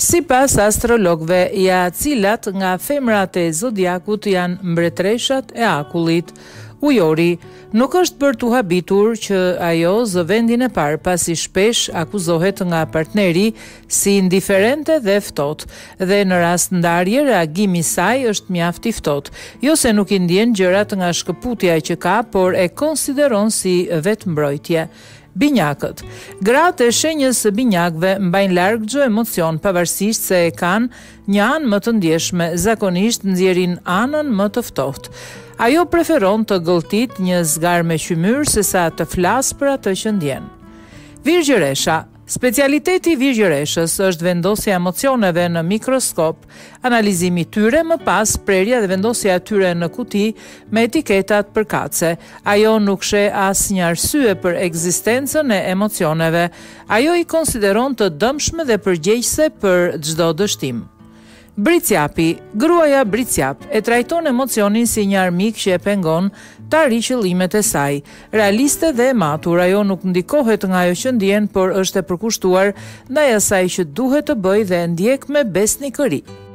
Si pas astrologve, ja cilat nga femrat e zodiakut janë mbretreshat e akullit, ujori nuk është për tu habitur që ajo zë vendin e parë pasi shpesh akuzohet nga partneri si indiferente dhe ftohtë, dhe në rast ndarje reagimi i saj është mjaft i ftohtë, jo se nuk i ndjen gjërat nga shkëputja që ka, por e konsideron si vetëmbrojtje. Binjakët. Gratë e shenjës së binjakëve mbajnë larg çdo emocion pavarësisht se e kanë një anë më të ndjeshme, zakonisht nxjerrin anën më të ftohtë. Ajo preferon të gëlltit një zgarë me qymyr sesa të flasë për atë që ndjen. Virgjëresha. Specialiteti i virgjëreshës është vendosja e emocioneve në mikroskop, analizimi tyre më pas prerja dhe vendosja tyre në kuti me etiketat përkatëse. Ajo nuk sheh asnjë arsye për ekzistencën e emocioneve. Ajo i konsideron të dëmshme dhe përgjegjëse për çdo dështim. Bricjapi, gruaja bricjap, e trajton emocionin si një armik që e pengon të arrijë qëllimet e saj. Realiste dhe e matur, ajo nuk ndikohet nga ajo që ndjen, por është e përkushtuar ndaj asaj që duhet të bëjë dhe ndjek me besnikëri.